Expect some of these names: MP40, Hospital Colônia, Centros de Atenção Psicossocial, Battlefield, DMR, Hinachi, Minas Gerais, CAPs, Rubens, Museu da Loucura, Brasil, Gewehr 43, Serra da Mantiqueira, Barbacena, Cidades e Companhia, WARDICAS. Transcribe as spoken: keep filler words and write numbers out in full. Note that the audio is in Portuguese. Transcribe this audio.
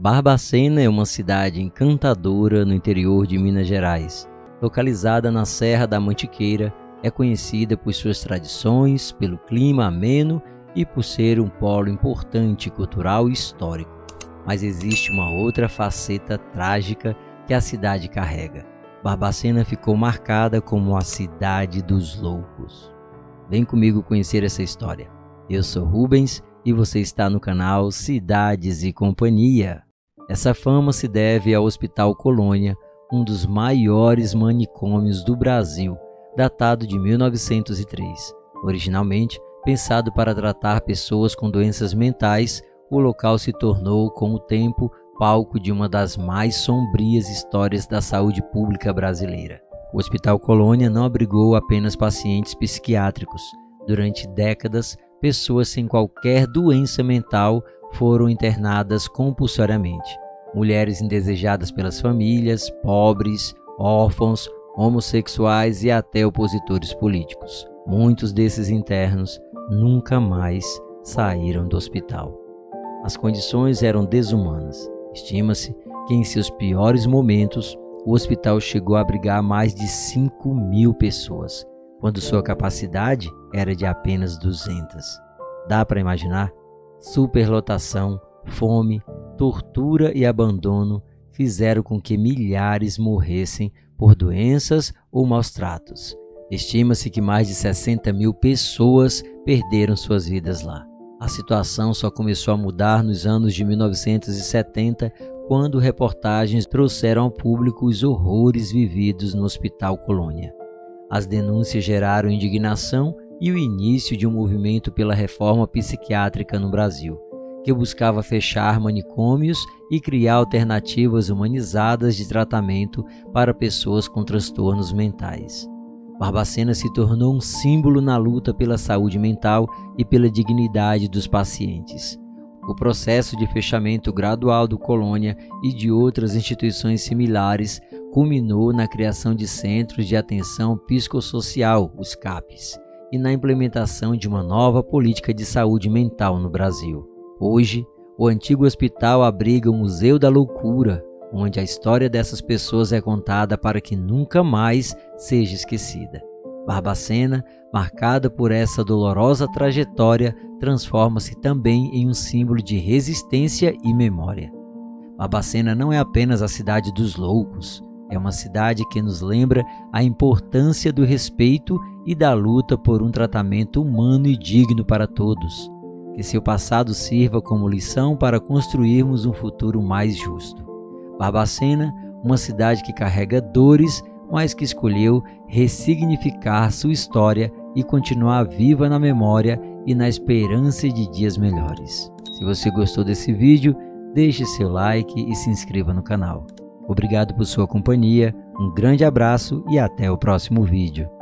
Barbacena é uma cidade encantadora no interior de Minas Gerais. Localizada na Serra da Mantiqueira, é conhecida por suas tradições, pelo clima ameno e por ser um polo importante cultural e histórico. Mas existe uma outra faceta trágica que a cidade carrega. Barbacena ficou marcada como a cidade dos loucos. Vem comigo conhecer essa história. Eu sou Rubens e você está no canal Cidades e Companhia. Essa fama se deve ao Hospital Colônia, um dos maiores manicômios do Brasil, datado de mil novecentos e três. Originalmente pensado para tratar pessoas com doenças mentais, o local se tornou, com o tempo, palco de uma das mais sombrias histórias da saúde pública brasileira. O Hospital Colônia não abrigou apenas pacientes psiquiátricos. Durante décadas, pessoas sem qualquer doença mental foram internadas compulsoriamente. Mulheres indesejadas pelas famílias, pobres, órfãos, homossexuais e até opositores políticos. Muitos desses internos nunca mais saíram do hospital. As condições eram desumanas. Estima-se que em seus piores momentos, o hospital chegou a abrigar mais de cinco mil pessoas, quando sua capacidade era de apenas duzentas. Dá para imaginar? Superlotação, fome, tortura e abandono fizeram com que milhares morressem por doenças ou maus tratos. Estima-se que mais de sessenta mil pessoas perderam suas vidas lá. A situação só começou a mudar nos anos de mil novecentos e setenta, quando reportagens trouxeram ao público os horrores vividos no Hospital Colônia. As denúncias geraram indignação e o início de um movimento pela reforma psiquiátrica no Brasil, que buscava fechar manicômios e criar alternativas humanizadas de tratamento para pessoas com transtornos mentais. Barbacena se tornou um símbolo na luta pela saúde mental e pela dignidade dos pacientes. O processo de fechamento gradual do Colônia e de outras instituições similares culminou na criação de Centros de Atenção Psicossocial, os CAPs, e na implementação de uma nova política de saúde mental no Brasil. Hoje, o antigo hospital abriga o Museu da Loucura, onde a história dessas pessoas é contada para que nunca mais seja esquecida. Barbacena, marcada por essa dolorosa trajetória, transforma-se também em um símbolo de resistência e memória. Barbacena não é apenas a cidade dos loucos, é uma cidade que nos lembra a importância do respeito e da luta por um tratamento humano e digno para todos. Que seu passado sirva como lição para construirmos um futuro mais justo. Barbacena, uma cidade que carrega dores, mas que escolheu ressignificar sua história e continuar viva na memória e na esperança de dias melhores. Se você gostou desse vídeo, deixe seu like e se inscreva no canal. Obrigado por sua companhia, um grande abraço e até o próximo vídeo.